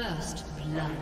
First blood.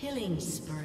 Killing spree.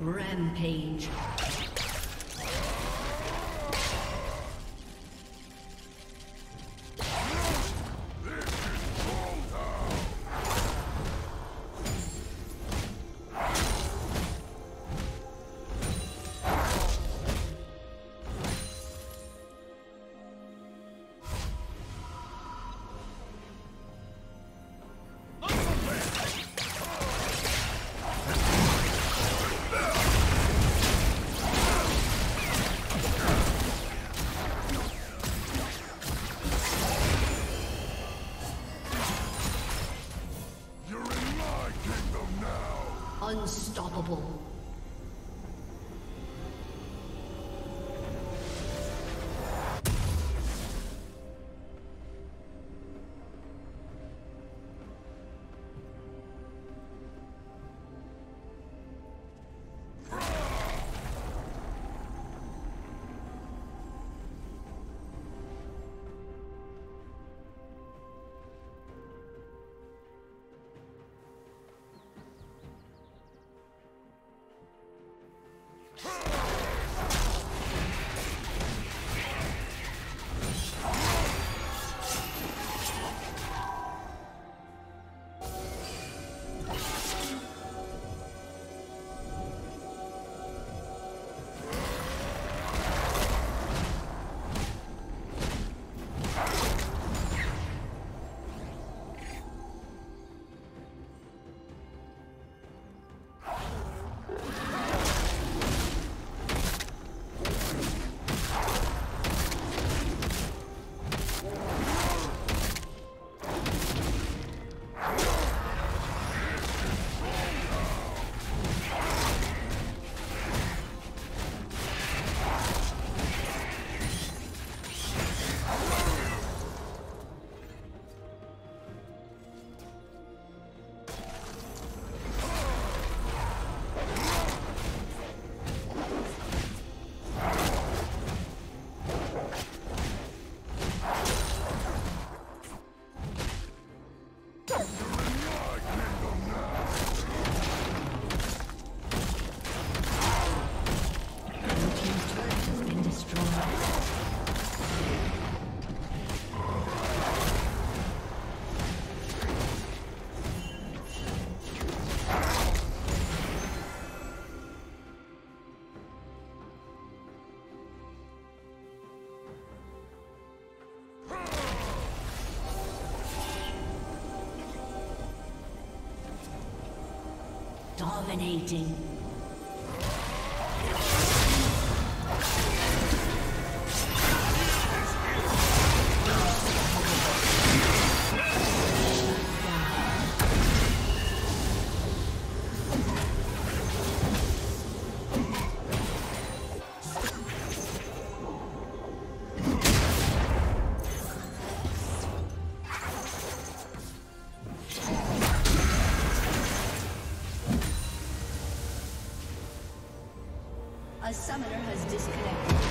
Rampage. Unstoppable. Dominating. A summoner has disconnected.